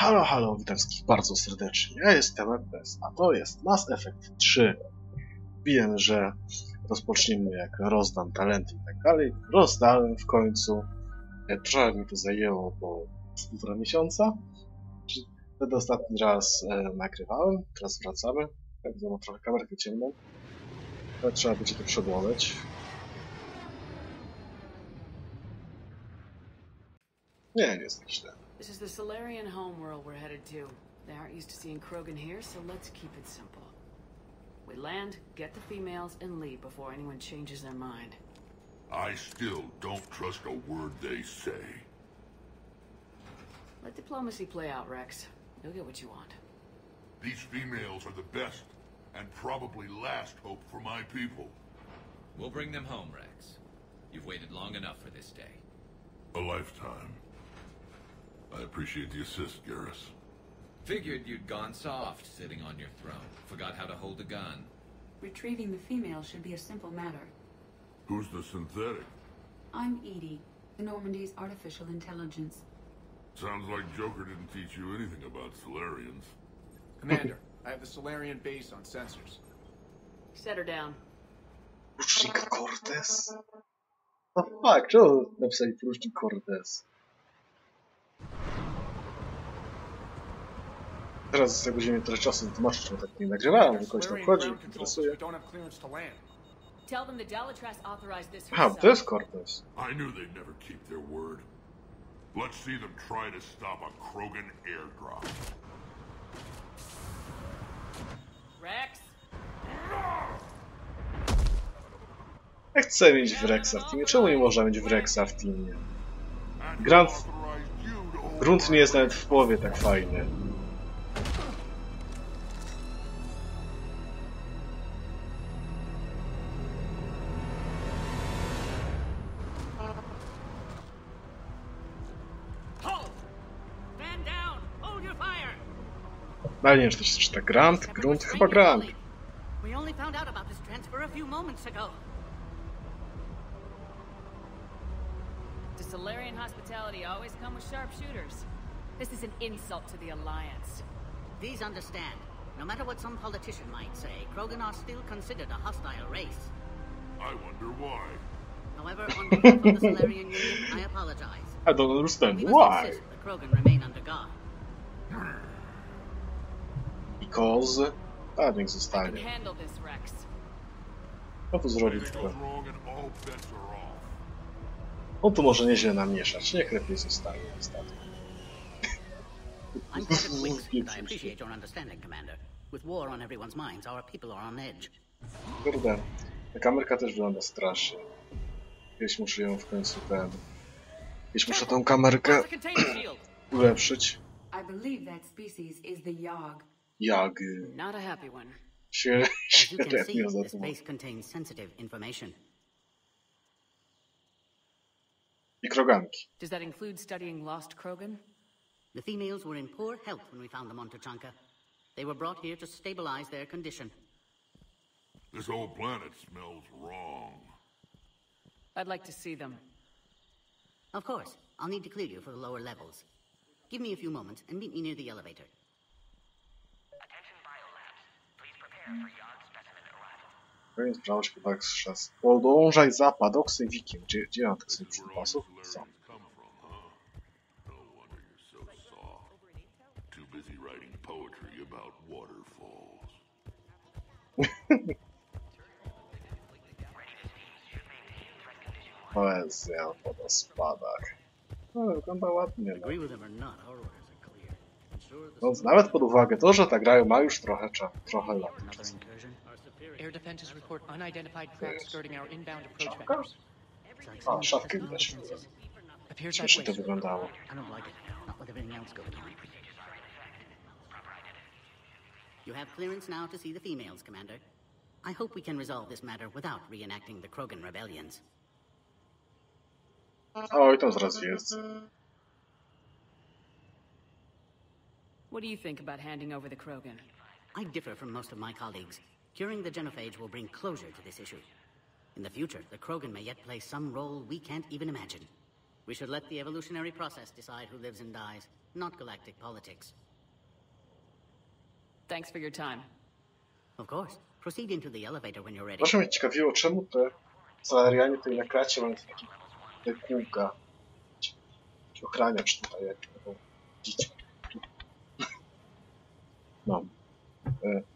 Halo, halo, witam wszystkich bardzo serdecznie. Ja jestem Telek Pes, a to jest Mass Effect 3. Wiem, że rozpoczniemy jak rozdam talenty i tak dalej. Rozdałem w końcu. Trochę mi to zajęło, bo półtora miesiąca. Wtedy ostatni raz nagrywałem, teraz wracamy. Tak, mam trochę kamerkę ciemną. Ale trzeba będzie to przełamać. Nie, nie jest tak źle. This is the Salarian homeworld we're headed to. They aren't used to seeing Krogan here, so let's keep it simple. We land, get the females, and leave before anyone changes their mind. I still don't trust a word they say. Let diplomacy play out, Wrex. You'll get what you want. These females are the best, and probably last hope for my people. We'll bring them home, Wrex. You've waited long enough for this day. A lifetime. I appreciate the assist, Garrus. Figured you'd gone soft sitting on your throne. Forgot how to hold a gun. Retrieving the female should be a simple matter. Who's the synthetic? I'm EDI, Normandy's artificial intelligence. Sounds like Joker didn't teach you anything about Salarians. Commander, I have the Salarian base on sensors. Set her down. Porucznik Cortez? The fuck? Czemu napisali Porucznik Cortez? Teraz jak będziemy trochę czasu tłumaczyć, bo tak nie nagrywałem, że kogoś tam wchodzi, interesuje. Aha, to jest Cortez. I knew they'd never keep their word. Let's see them try to stop a Krogan airdrop. Wrex! Jak chcę mieć Wrexa w teamie? Czemu nie można mieć Wrexa w teamie? Grunt nie jest nawet w połowie tak fajny. Ale nie wiem, czy to jest jeszcze grunt, chyba grunt. Salarian hospitality always come with sharpshooters. This is an insult to the Alliance. These understand. No matter what some politician might say, Krogan are still considered a hostile race. I wonder why. However, on behalf of the Salarian Union, I apologize. I don't understand why. The Krogan remain under guard. Because I think this time. I can handle this, Wrex. What was wrong? All bets are off. On tu może nieźle namieszać, niech lepiej zostanie ostatnio. Kurde, ta kamerka też wygląda strasznie. Kiedyś muszę ją w końcu Kiedyś muszę tą kamerkę ulepszyć. Jag. Średnio za to. Does that include studying lost Krogan? The females were in poor health when we found them on Tuchanka. They were brought here to stabilize their condition. This whole planet smells wrong. I'd like to see them. Of course. I'll need to clear you for the lower levels. Give me a few moments and meet me near the elevator. Attention biolabs. Please prepare for Yogg specimen arrival. Podążaj za padoksywikiem. Gdzie mam tak sobie przypasów? Sam. O Jezu, ja po spadach. No, wygląda ładnie. No, nawet pod uwagę to, że ta gra ma już trochę lat. Air defenses report unidentified craft skirting our inbound approach vectors. A, szafkę widać. Przecież to wyglądało. You have clearance now to see the females, Commander. I hope we can resolve this matter without reenacting the Krogan rebellions. Oj, tam zaraz jest. What do you think about handing over the Krogan? I differ from most of my colleagues. Curing the genophage will bring closure to this issue. In the future, the Krogan may yet play some role we can't even imagine. We should let the evolutionary process decide who lives and dies, not galactic politics. Thanks for your time. Of course. Proceed into the elevator when you're ready. Proszę mnie ciekawiło, czemu te salarianie tutaj na klacie mają te kółka. Ochraniacz tutaj, jak widzicie. Mam.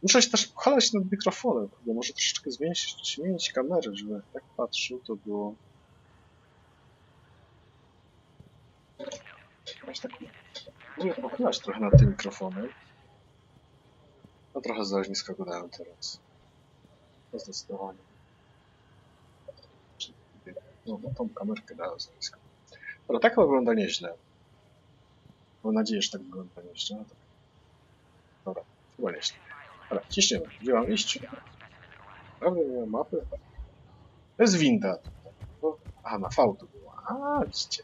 Muszę się też pochylać nad mikrofonem. Może troszeczkę zmienić kamerę, żeby tak patrzył, to było... Tak, muszę pochylać trochę nad tym mikrofonem. No trochę zależnie skogodałem teraz. To zdecydowanie. No, tą kamerkę dałem za nisko. Ale tak wygląda nieźle. Mam nadzieję, że tak wygląda nieźle. No, dobra, chyba nieźle. Ale ciśniemy. Gdzie mam iść? Prawda, nie mam mapy. To jest winda. Aha, na V to było. A, widzicie.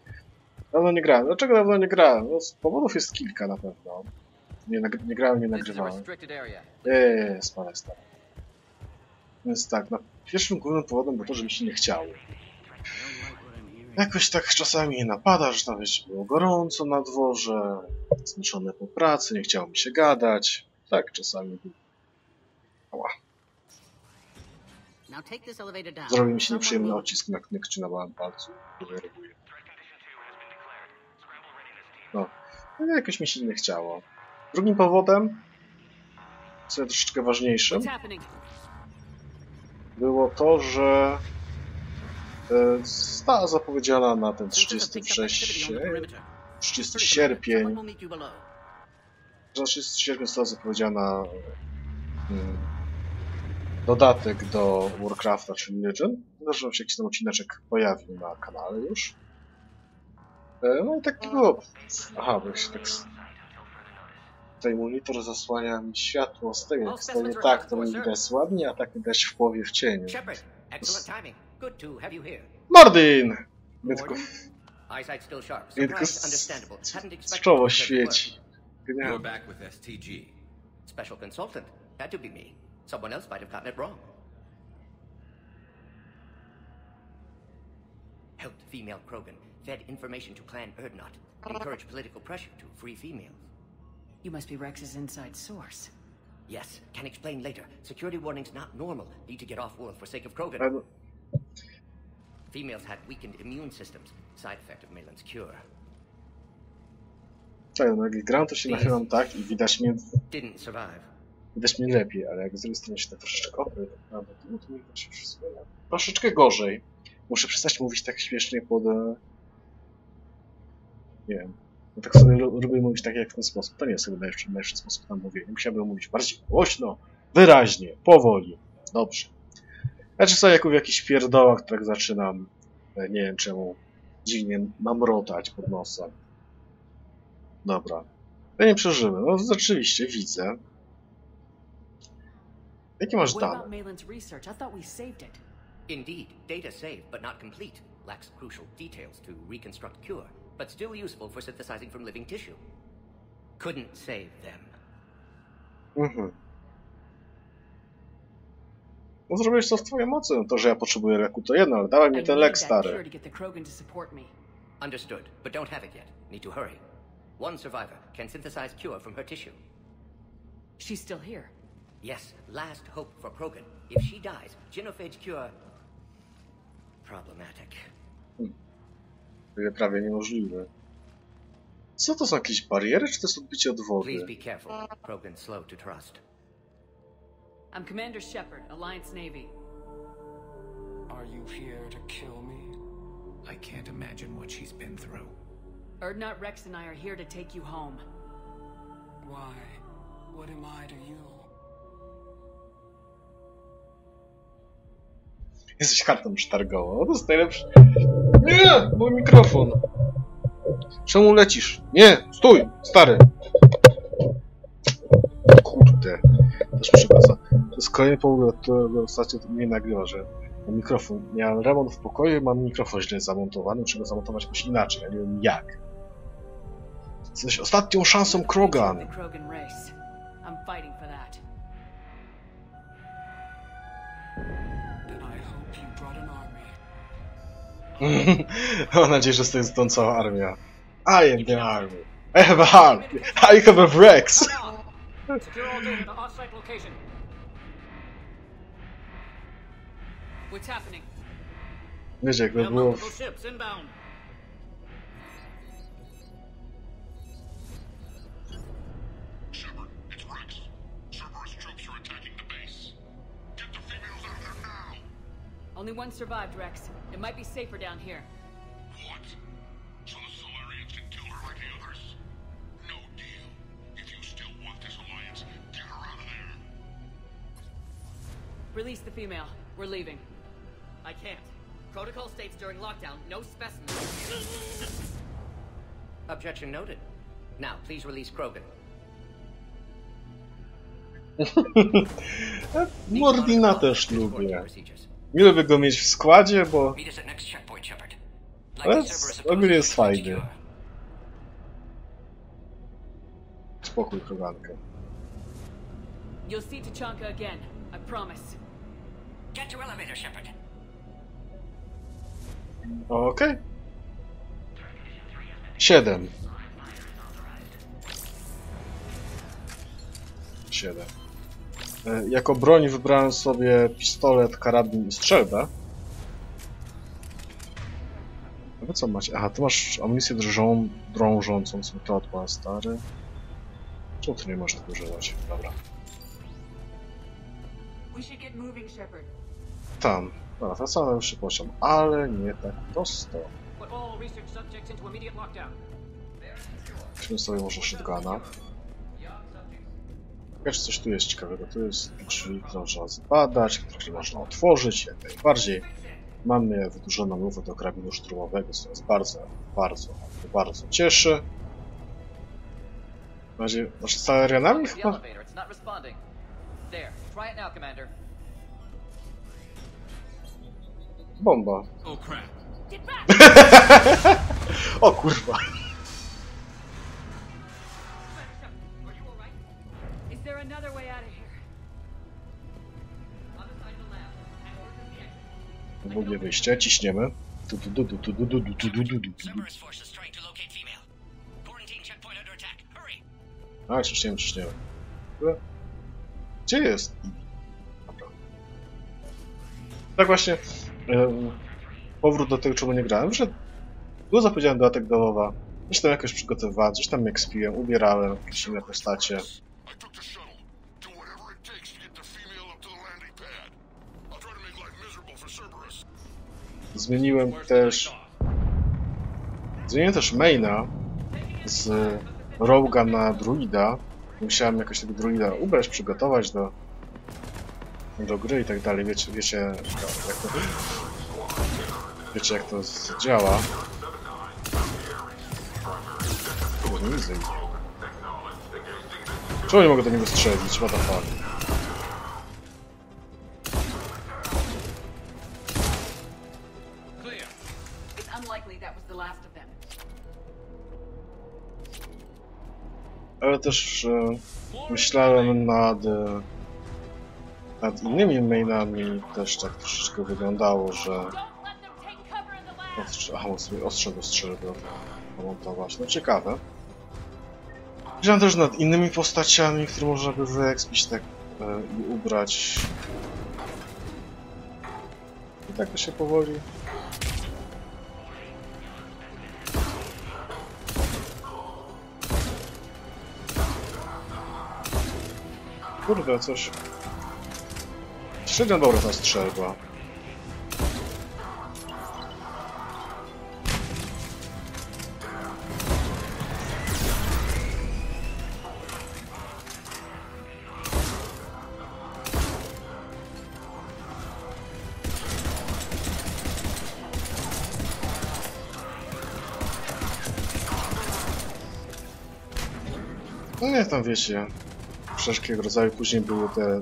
Dawno nie grałem. Dlaczego dawno nie grałem? No, powodów jest kilka na pewno. Nie grałem, nie nagrywałem. Więc tak, na pierwszym głównym powodem było to, że mi się nie chciało. Jakoś tak czasami napada, że tam jeszcze było gorąco na dworze, zmęczone po pracy, nie chciało mi się gadać. Tak czasami było. Zrobił mi się nieprzyjemny odcisk na knykcie na małym palcu, który reaguje. No, jakoś mi się nie chciało. Drugim powodem, co jest troszeczkę ważniejszym, było to, że została zapowiedziana na ten 30 sierpnia została zapowiedziana dodatek do Warcrafta, czyli Legend. Zresztą się jakiś tam odcineczek pojawił na kanale już. No i tak było. Aha, bo się tak... Tutaj monitor zasłania mi światło z tego, jak stoję tak, to mi widać ładnie, a tak widać w połowie w cieniu. Mordin! Mnie tylko z czoło świeci. Genialnie. Helped female Krogan, fed information to clan Urdnot, encouraged political pressure to free females. You must be Wrex's inside source. Yes, can explain later. Security warnings not normal. Need to get off world for sake of Krogan. Females had weakened immune systems. Side effect of Maelon's cure. Tak, no jak gram, to się nachylam tak i widać mnie... Didn't survive. Widać mnie lepiej, ale jak z drugiej strony się tak troszeczkę opry, nawet no to mi się wszystko... Troszeczkę gorzej. Muszę przestać mówić tak śmiesznie pod... Nie wiem. No tak sobie lubię mówić tak jak w ten sposób. To nie jest sobie najlepszy sposób na mówienie. Musiałbym mówić bardziej głośno, wyraźnie, powoli. Dobrze. Znaczy sobie jak w jakichś pierdołach, tak zaczynam, nie wiem czemu, dziwnie mamrotać pod nosem. Dobra. Ja nie przeżyłem. No rzeczywiście, widzę. Jakie masz dane? Indeed, data saved, but not complete. Lacks crucial details to reconstruct cure. But still useful for synthesizing from living tissue. Couldn't save them. Mhm. No zrobiłeś co w twojej mocy. No to, że ja potrzebuję leku, to jedno, ale dawaj mi ten lek stary. Understood, but don't have it yet. Need to hurry. One survivor can synthesize cure from her tissue. She's still here. Yes, last hope for Krogan. If she dies, genophage cure... problematic. Prawie niemożliwe. Co to są jakieś bariery, czy to jest odbicie od wody? I'm Commander Shepard, Alliance Navy. Are you here to kill me? I can't imagine what she's been through. Urdnot, Wrex and I are here to take you home. Why? What am I to you? Jesteś kartą przetargową. No to jest najlepsze. Nie! Mój mikrofon! Czemu lecisz? Nie! Stój! Stary! Kurde. Też przepraszam. To jest kolejny powód, od którego ostatnio mnie nagrywa, że mikrofon. Miałem remont w pokoju, mam mikrofon źle zamontowany. Muszę go zamontować jakoś inaczej. Ja nie wiem jak. Jesteś ostatnią szansą Krogan. Mam nadzieję, że jest stąd cała armia. I am the army. I have a arm. I have a Wrex. Wiecie, jakby było w... Only one survived, Wrex. It might be safer down here. What? So the Salarians can kill her like the others? No deal. If you still want this alliance, get her out of there. Release the female. We're leaving. I can't. Protocol states during lockdown, no specimens. Objection noted. Now, please release Krogan. Mordina też lubię. Miło by go mieć w składzie, bo... Ale ogólnie jest fajny. Spokój, Kroganka. You'll see Tuchanka again, I promise. Get to elevator, Shepard. Okej. 7. Jako broń wybrałem sobie pistolet, karabin i strzelbę. A wy co macie? Aha, ty masz amunicję drążącą, są to od pana stary. Czemu ty nie możesz tego używać? Dobra. Tam. Dobra, wracamy już się pociąg, ale nie tak prosto. Weźmy sobie może shotguna. Wiesz, coś tu jest ciekawego, tu jest drzwi, które trzeba zbadać, które można otworzyć, jak najbardziej. Mamy wydłużoną lufę do karabinu szturmowego, co nas bardzo cieszy. W razie, może z Salarianami chyba? Bomba. O kurwa. Drugie wyjście, ciśniemy. A, ciśniemy. Gdzie jest? Dobra. Tak właśnie. Powrót do tego, czemu nie grałem, że było zapowiedziany dodatek do WoWa. Coś tam jakoś przygotowywałem, coś tam ekspiłem, ubierałem jakieś inne postacie. Zmieniłem też maina z Rogue'a na druida. Musiałem jakoś tego druida ubrać, przygotować do gry i tak dalej. Wiecie jak to działa. Czemu nie mogę do niego strzelić? What the fuck? Ale też myślałem nad innymi mainami, też tak troszeczkę wyglądało, że... Aha, ostrze do strzelby pomontować, no ciekawe. Myślałem też nad innymi postaciami, które można by wyekspić tak i ubrać. I tak to się powoli... Kurde, coś... Średnio dobra ta strzelba. No nie, tam wiecie. Wszelkiego rodzaju później były te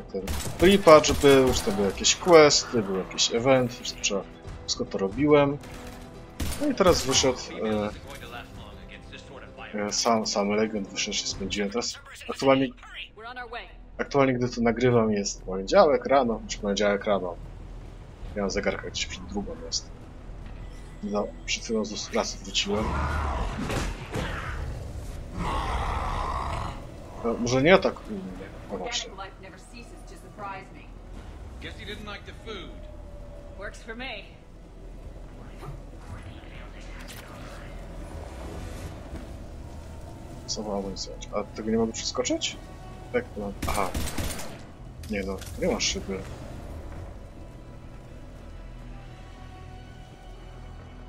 reaper, już to były jakieś questy, były jakieś eventy, wszystko to robiłem. No i teraz wyszedł sam Legend, wyszedł się spędziłem. Teraz aktualnie gdy to nagrywam jest poniedziałek rano, miałem zegarka gdzieś przed drugą jest. No, przed chwilą z klasy wróciłem. No, może nie atakuj mnie, no właśnie. Co mam zrobić? A tego nie mogę przeskoczyć? Tak, no. Aha. Nie no, nie masz szyby.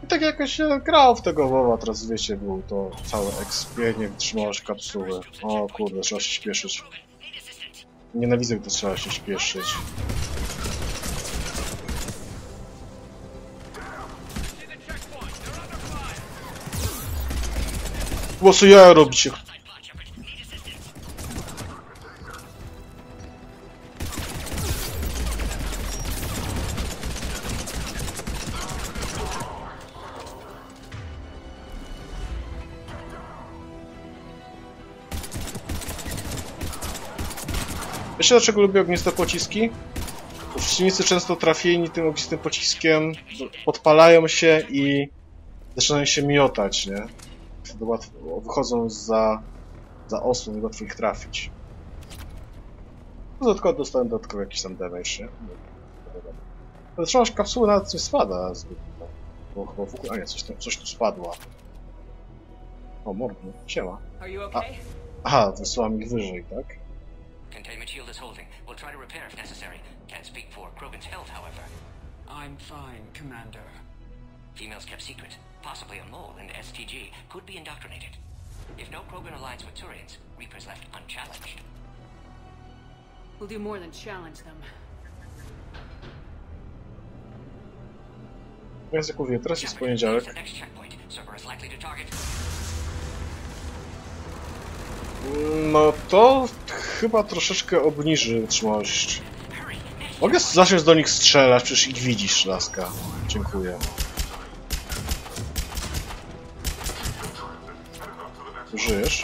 I tak jakoś grał w tego WoWa, teraz wiecie, był to całe ekspienie, wytrzymałeś kapsuły. O kurde, trzeba się śpieszyć. Nienawidzę, gdy trzeba się śpieszyć. Głosy ja robicie. Wiecie, dlaczego lubię ogniste pociski? Bo przeciwnicy często trafieni tym ognistym pociskiem podpalają się i zaczynają się miotać, nie? Wtedy łatwo, wychodzą za osłon i łatwo ich trafić. Dodatkowo dostałem dodatkowo jakiś tam damage, nie? Ale trzymasz kapsuły, nawet nie spada zbyt. Bo chyba w ogóle, a nie, coś tu spadła. O, Mordin, siema. A, aha, wysłałem ich wyżej, tak? Containment shield is holding. We'll try to repair if necessary. Can't speak for Krogan's health, however. I'm fine, Commander. Females kept secret, possibly a mole in the STG, could be indoctrinated. If no Krogan aligns with Turians, Reaper's left unchallenged. We'll do more than challenge them. W języku wietra jest poniedziałek. No to chyba troszeczkę obniży wytrzymałość. Mogę zacząć do nich strzelać, przecież ich widzisz, laska. Dziękuję. Żyjesz?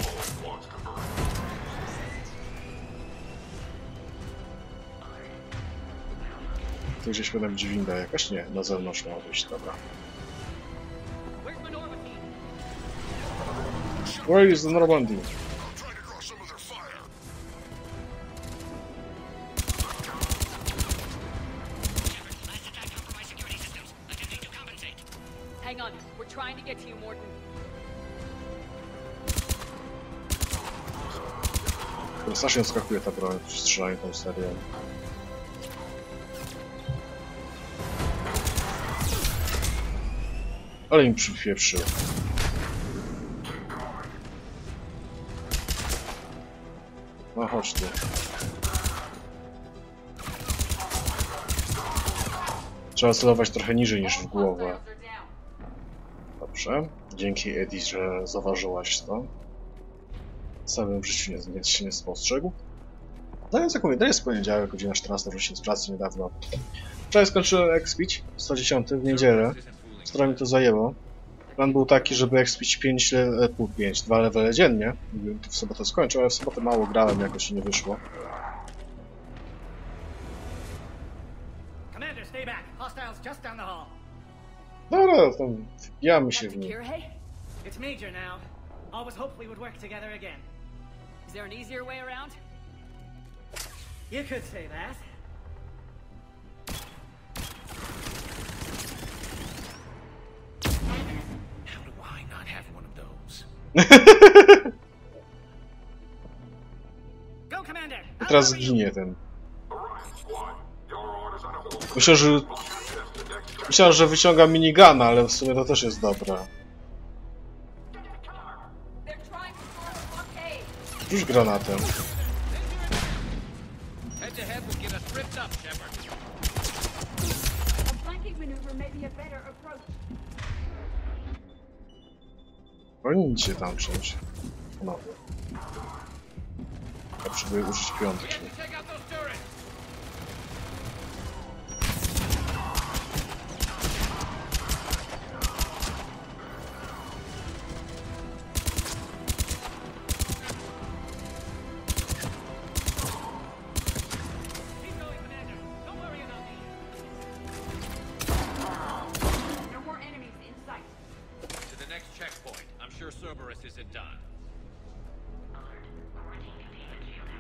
Tu gdzieś powinna być winda jakaś? Nie, na zewnątrz ma być, dobra. Where is the Normandy? Strasznie skakuje ta broń, strzelanie tą serię. Ale im przypieprzył. No chodź tu. Trzeba celować trochę niżej niż w głowę. Dobrze. Dzięki Edi, że zauważyłaś to. Samym w życiu się nie spostrzegł. No więc jak mówię, to jest poniedziałek, godzina 14, wróciłem z pracy niedawno. Wczoraj skończyłem expić, 110 w niedzielę, trochę mi to zajęło. Plan był taki, żeby expić 2 levele dziennie. To w sobotę skończę, ale w sobotę mało grałem, jakoś nie wyszło. Dobra, tam wbijamy się w nim. Always hoped we would work together again. Is there an easier way around? You could say that. How do I not have one of those? Go, Commander. Teraz zginie ten. Myślałem, że wyciąga minigana, ale w sumie to też jest dobra. Rzuć granatem. Oni cię tam czymś. Ponownie. Ja potrzebuję użyć piątki.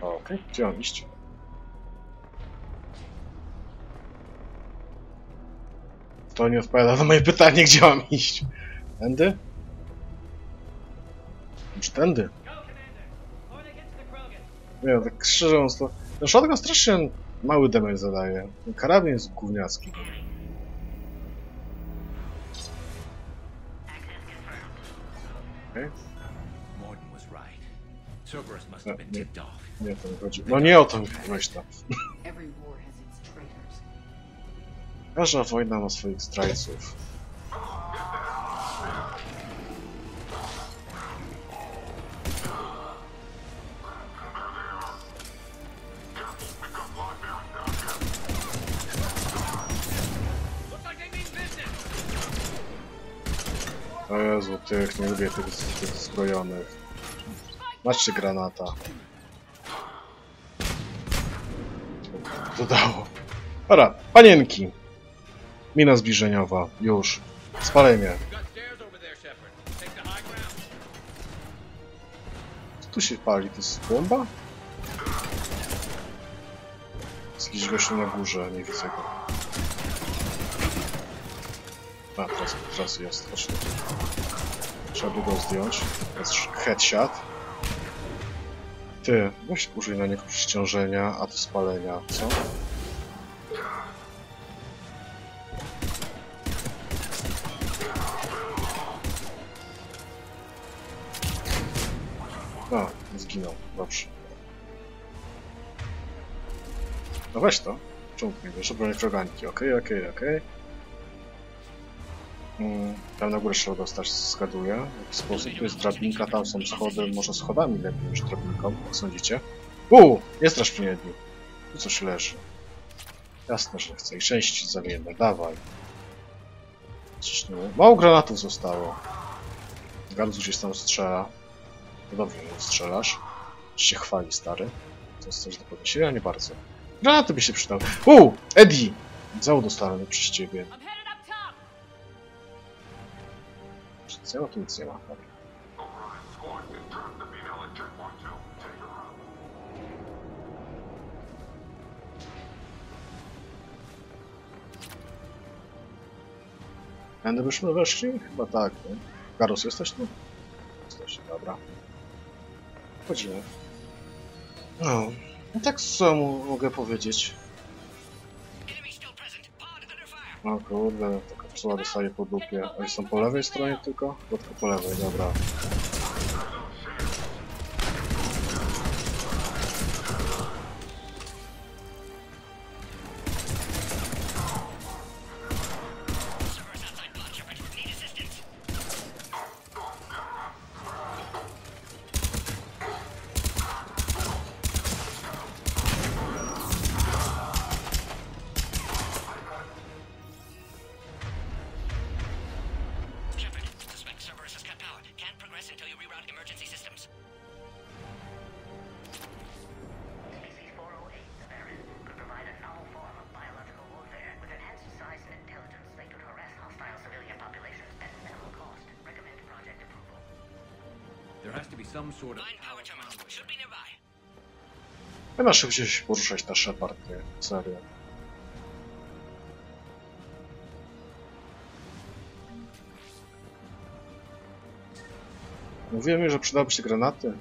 Okej, gdzie mam iść? To nie odpowiada na moje pytanie, gdzie mam iść. Tędy? Czy tędy? Nie no, tak szczerze mówiąc to... Ten shotgun strasznie mały damage zadaje. Ten karabin jest gówniacki. Okay. Nie, nie o to mi chodzi. No nie o to mi chodzi. Każda wojna ma swoich zdrajców. O Jezu, tych nie lubię tych zbrojonych. Macie granata. Dodało. Dobra, panienki. Mina zbliżeniowa. Już. Spalaj mnie. Co tu się pali? To jest bomba? Zbliż go się na górze. Nie widzę go. A, teraz jest. Oczywiście. Trzeba długo zdjąć. Jest headshot. Ty, weź użyj na niego przyciążenia, a to spalenia, co? A, zginął, dobrze. No weź to. Czemu nie wiesz, broń kroganki, okej. Tam na górę trzeba dostać, zgaduję. W jakiś sposób tu jest drabinka, tam są schody, może schodami lepiej niż drabinką, jak sądzicie. Jest straż pniedni. Tu coś leży. Jasne, że chcę. I części zamienne, dawaj. Coś nie... Mało granatów zostało. Garus gdzieś tam strzela. No dobrze, że strzelasz. Się chwali, stary. To jest coś do podniesienia? Nie bardzo. Granaty by się przydały. Edi! Zał dostałem przez ciebie. Nic nie ma, tu nic nie ma. Będę byśmy weszli? Chyba tak, nie? Garus, jesteś tu? Jesteś, dobra. Chodzimy. No tak co mogę powiedzieć? No kurde, ta kapsuła dostaje po dupie. Oni są po lewej stronie tylko? Tylko po lewej, dobra. Nie ma szybciej się poruszać na Shepard, nie? Serio. Mówiłem już, że przydałyby się granaty.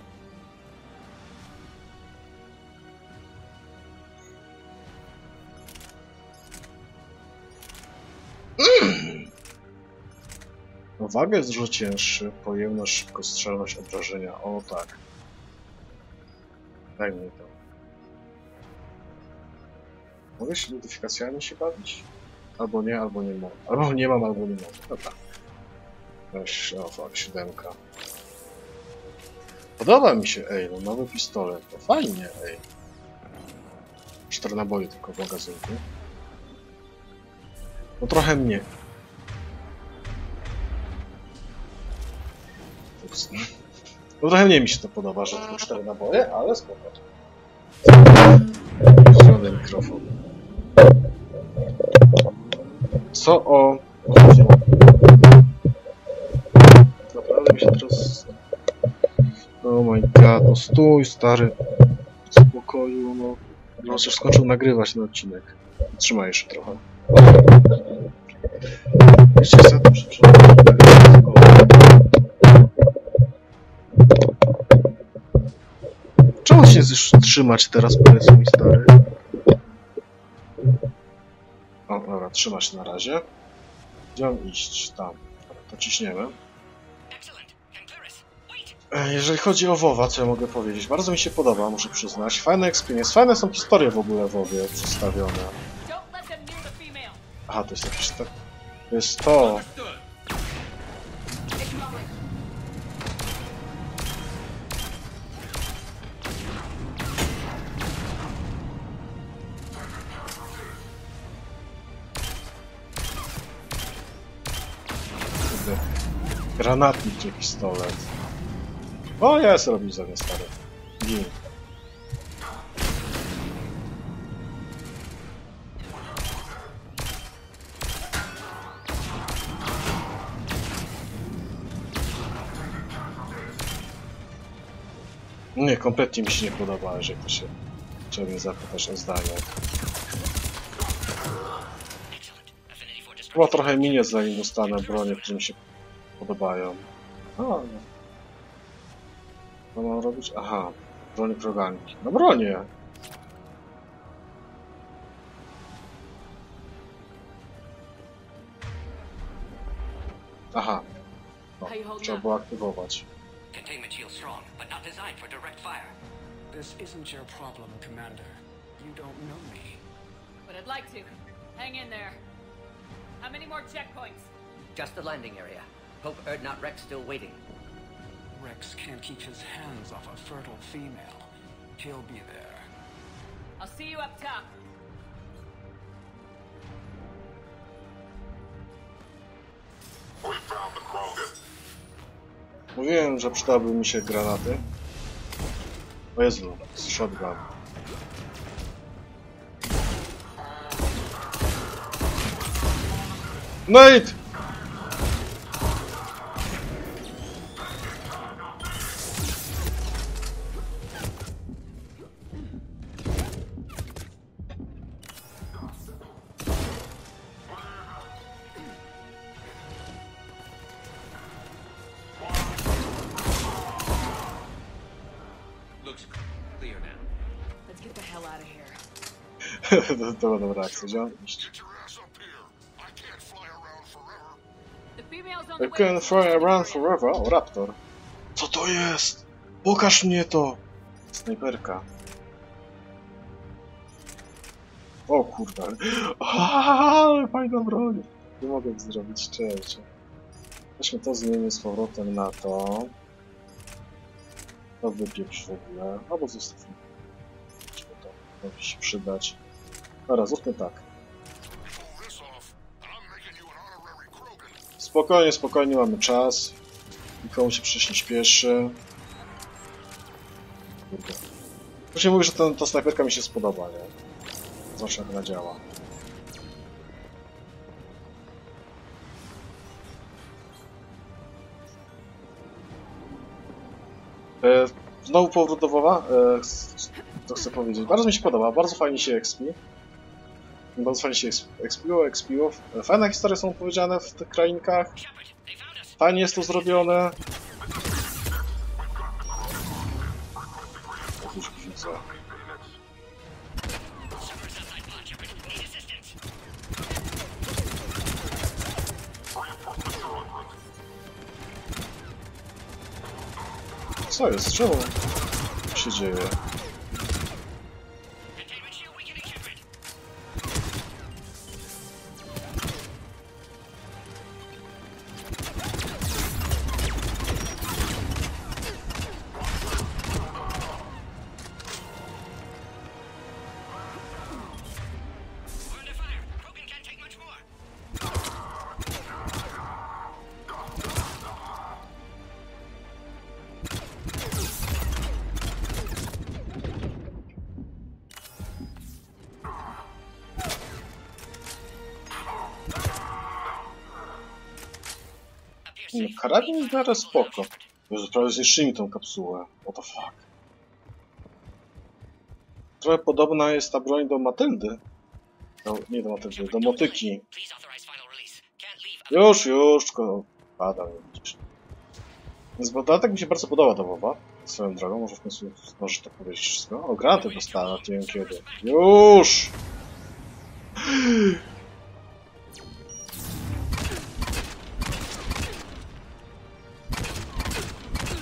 Waga jest dużo cięższy, pojemność, szybkostrzelność, obrażenia. O tak. Daj mi to. Mogę się modyfikacjami się bawić? Albo nie mogę. Albo nie mam, albo nie mogę. Dobra. Weź, o fuck, 7. Podoba mi się, no nowy pistolet. To fajnie, 4 naboje tylko w magazynku. No trochę mniej. No trochę mniej mi się to podoba, że tylko 4 naboje, ale spoko. Zrobię mikrofon. Co o... Naprawdę mi się teraz... Oh my god, no stój stary. pokoju, no... No cóż, skończył nagrywać ten odcinek. Trzymaj jeszcze trochę. Jeszcze zatem przeczytam, czemu się trzymać teraz, powiedz mi, stary? No dobra, trzymać się na razie. Chciałem iść tam. To ciśniemy. Jeżeli chodzi o WoWa, co ja mogę powiedzieć? Bardzo mi się podoba, muszę przyznać. Fajne experience. Fajne są historie w ogóle w WoWie przedstawione. Aha, to jest jakieś tak... To jest to... Granatnik czy pistolet. O, ja sobie robię za mnie, stary. Gin. Nie, kompletnie mi się nie podoba, jeżeli to się... Trzeba mnie zapytać o zdanie. Chyba trochę minie, zanim dostanę bronię, które mi się podobają. O, co mam robić? Aha, broń kroganki. No bronię! Aha, no, trzeba było aktywować. Just the landing area. Hope Urdnot Wrex still waiting. Wrex can't keep his hands off a fertile female. He'll be there. I'll see you up top. We found the Krogan. Mówiłem, że przydały mi się granaty. O Jezu, shotgun. Nate! To była dobra akcja, chciałem iść. I can't fly around forever. O, raptor. Co to jest? Pokaż mnie to! Snajperka. O kurde. Ale fajna broń. Nie mogę nic zrobić, szczerze. Weźmy to, zmienimy z powrotem na to. To wypieprz w ogóle. Albo zostawmy. To może się przydać. Dobra, zróbmy tak. Spokojnie, spokojnie, mamy czas. Nikomu się przecież nie śpieszy. Właśnie mówię, że ta snajperka mi się spodoba, nie? Zawsze jak ona działa. Znowu powrót do WoWa? To chcę powiedzieć. Bardzo mi się podoba, bardzo fajnie się expi. Bardzo fajnie się expiło. Fajne historie są powiedziane w tych krainkach. Fajnie jest to zrobione. Co jest? Czemu się dzieje? No, karabin w miarę spoko. Już prawie zniszczyli mi tą kapsułę. What the fuck? Trochę podobna jest ta broń do Matyldy. No, nie do Matyldy, do Motyki. Już, tylko pada. Więc bo tak mi się bardzo podoba ta WoWa. Swoją drogą, może w końcu możesz tak powiedzieć wszystko. O, granaty dostałem, nie wiem kiedy. Już!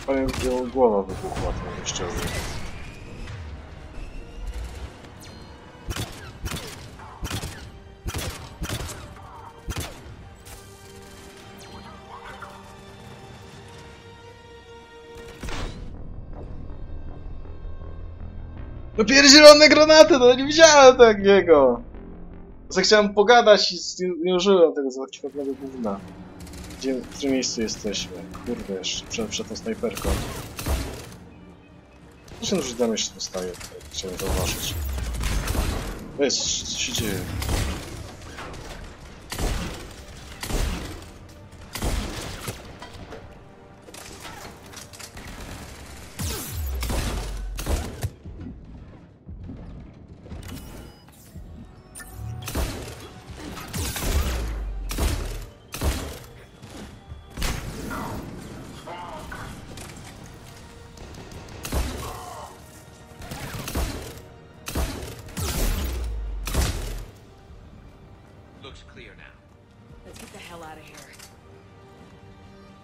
Powiem, gdzie głowa wybuchła, to jeszcze no pierdzielone granaty, no nie widziałem takiego! Chciałem pogadać i nie użyłem tego za taki pewnego gówna. Gdzie, w którym miejscu jesteśmy? Kurde, jeszcze przed tą snajperką. Zresztą już damy jeszcze dostaję, chciałem zauważyć. Jest, co się dzieje?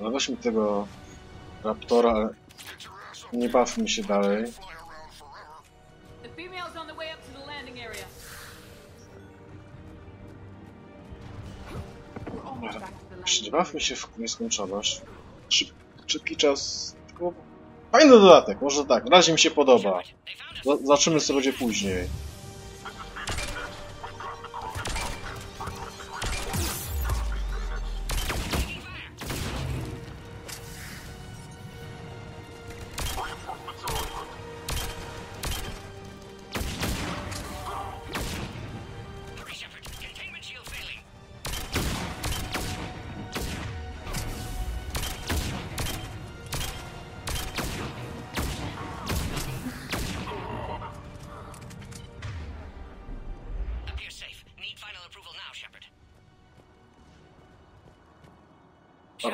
Ale weźmy tego raptora, ale nie bawmy się dalej. Nie bawmy się w nieskończoność. Szybki czas. Fajny dodatek, może tak, na razie mi się podoba. Zobaczymy co będzie później.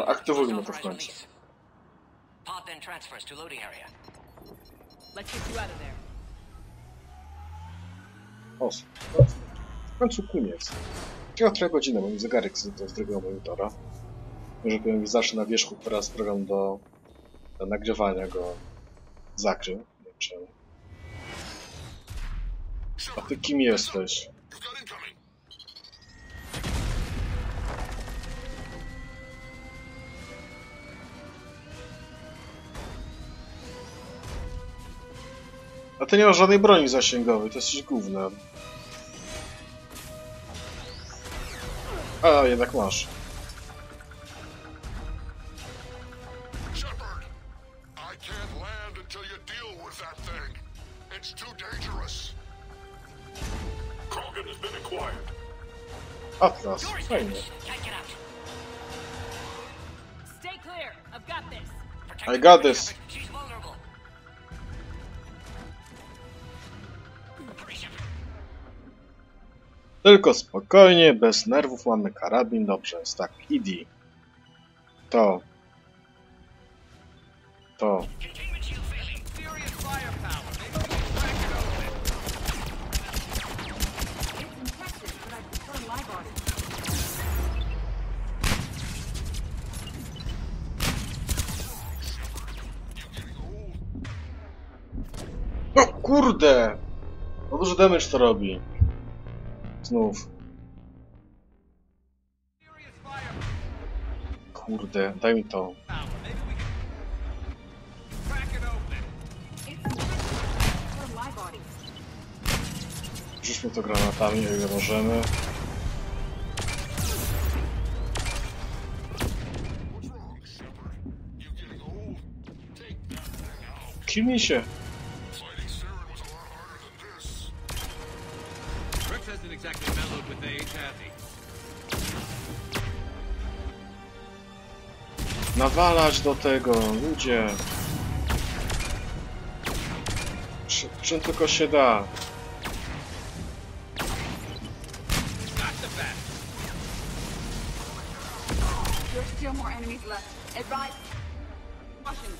Aktywujmy to w końcu. O, w końcu koniec. Ciekawe trochę godziny, bo mi zegarek z drugiego monitora. Może byłem zawsze na wierzchu, teraz program do nagrywania go zakrył. A ty kim jesteś? A ty nie masz żadnej broni zasięgowej, to jesteś gównem. A, jednak masz. Shepard, I can't land until you deal with that thing. It's too dangerous. Krogan has been acquired. Atlas, fajnie. Stay clear, I've got this. I got this. Tylko spokojnie, bez nerwów, mamy karabin, dobrze, jest tak, EDI. To. O kurde! No duży damage to robi. Znów. Kurde, daj mi to. Rzućmy to granatami, o ile możemy. Kimnij się. Nawalać do tego, ludzie. Czym tylko się da. enemies left. Advise. Caution.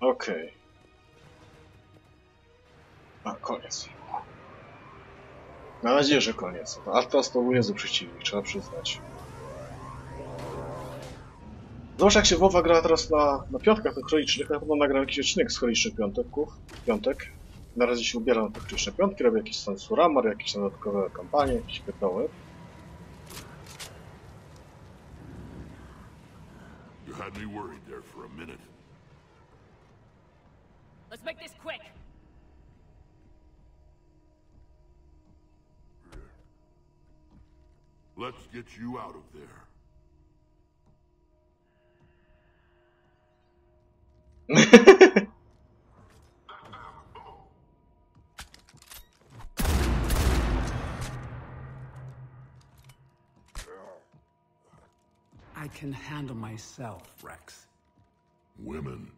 Okej. A, koniec. Mam nadzieję, że koniec. A to spowoduje za przeciwnik, trzeba przyznać. Zobacz, jak się WoWa gra teraz na piątkach okolicznych. Na pewno nagram jakiś odcinek z okolicznych piątek. Na razie się ubieram na te okoliczne piątki, robię jakiś tam suramar, jakieś tam dodatkowe kampanie, jakieś pierdoły. You had me worried there for a minute. Let's make this quick. Let's get you out of there. I can handle myself, Wrex. Women.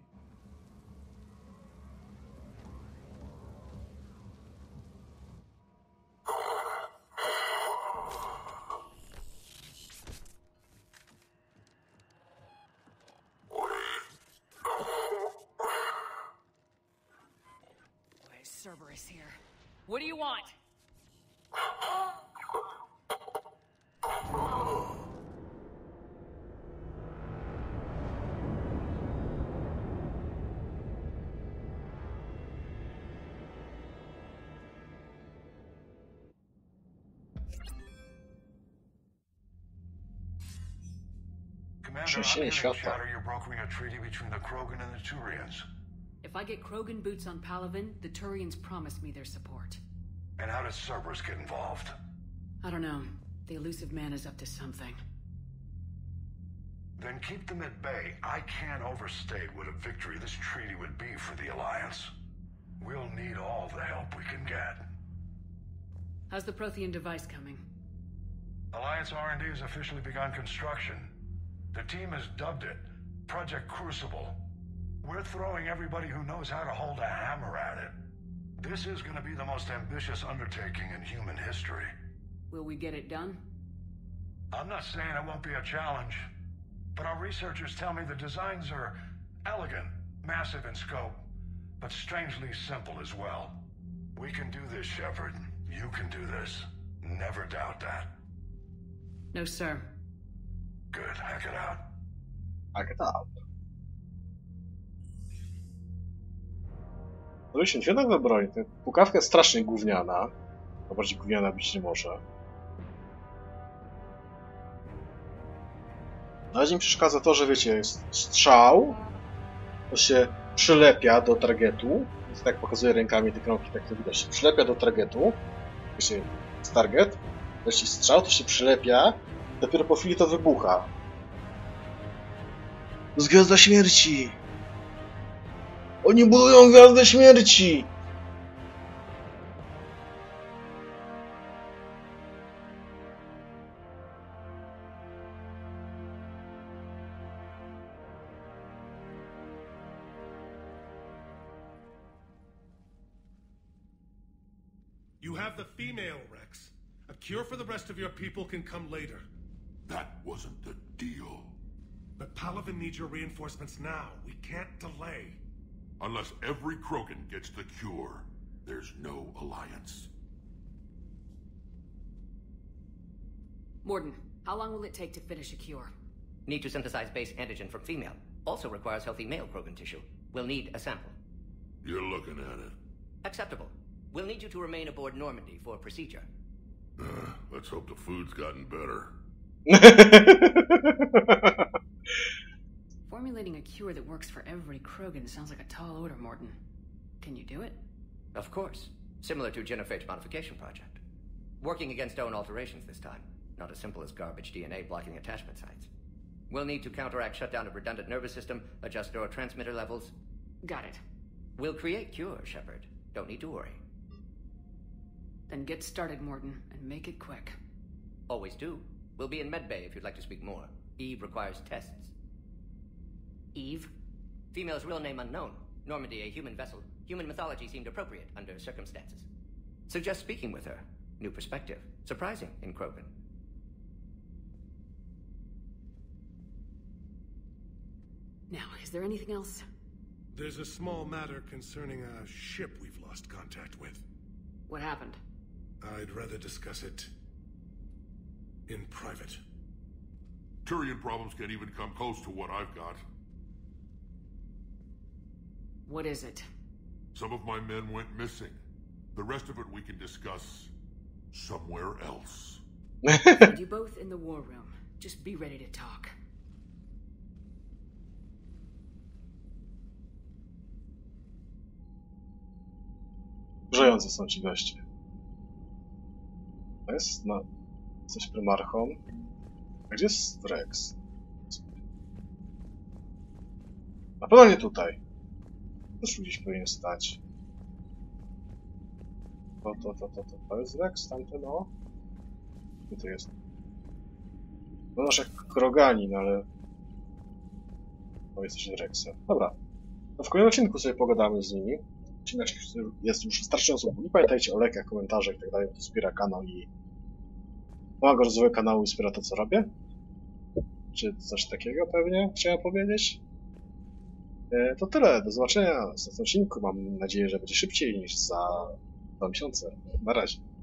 Cerberus here. What do you want? Commander, I'm shatter you're brokering a treaty between the Krogan and the Turians. If I get Krogan boots on Palaven, the Turians promised me their support. And how does Cerberus get involved? I don't know. The elusive man is up to something. Then keep them at bay. I can't overstate what a victory this treaty would be for the Alliance. We'll need all the help we can get. How's the Prothean device coming? Alliance R&D has officially begun construction. The team has dubbed it Project Crucible. We're throwing everybody who knows how to hold a hammer at it. This is gonna be the most ambitious undertaking in human history. Will we get it done? I'm not saying it won't be a challenge, but our researchers tell me the designs are elegant, massive in scope, but strangely simple as well. We can do this, Shepard. You can do this. Never doubt that. No, sir. Good. Hack it out. Hack it out. No się jednak wybroni. Pukawka jest strasznie gówniana. A bardziej gówniana być nie może. Na razie mi przeszkadza to, że wiecie, jest strzał. To się przylepia do targetu. Więc tak pokazuję rękami te krążki, tak to widać. Się przylepia do targetu. Wiecie, jest target. Leci strzał, to się przylepia. Dopiero po chwili to wybucha. Z Gwiazda Śmierci! Oni budują Gwiazdę Śmierci! You have the female, Wrex. A cure for the rest of your people can come later. That wasn't the deal. But Palaven needs your reinforcements now. We can't delay. Unless every Krogan gets the cure, there's no alliance. Mordin, how long will it take to finish a cure? Need to synthesize base antigen from female. Also requires healthy male Krogan tissue. We'll need a sample. You're looking at it. Acceptable. We'll need you to remain aboard Normandy for a procedure. Let's hope the food's gotten better. Formulating a cure that works for every Krogan sounds like a tall order, Mordin. Can you do it? Of course. Similar to genophage modification project. Working against own alterations this time. Not as simple as garbage DNA blocking attachment sites. We'll need to counteract shutdown of redundant nervous system, adjust neurotransmitter levels. Got it. We'll create cure, Shepard. Don't need to worry. Then get started, Mordin, and make it quick. Always do. We'll be in Medbay if you'd like to speak more. Eve requires tests. Eve? Female's real name unknown. Normandy, a human vessel. Human mythology seemed appropriate under circumstances. Suggest speaking with her. New perspective. Surprising in Krogan. Now, is there anything else? There's a small matter concerning a ship we've lost contact with. What happened? I'd rather discuss it in private. Turian problems can't even come close to what I've got. What is it? Some of my men went missing. The rest of it we can discuss somewhere else. You both in the war room. Just be ready to talk. Wkurzający są ci goście. To jest na coś prymarchą. A gdzie jest Wrex? Na pewno nie tutaj. Już gdzieś powinien stać. To jest Wrex, tamte no. Gdzie to jest? No nasz jak Kroganin, ale... To jest też Wrexem. Dobra. No w kolejnym odcinku sobie pogadamy z nimi. Odcinek jest już wystarczająco długi. Pamiętajcie o lekach, komentarzach i tak dalej, to wspiera kanał i... pomaga rozwoju kanału i wspiera to, co robię. Czy coś takiego pewnie chciałem powiedzieć? To tyle, do zobaczenia w następnym odcinku. Mam nadzieję, że będzie szybciej niż za 2 miesiące. Na razie.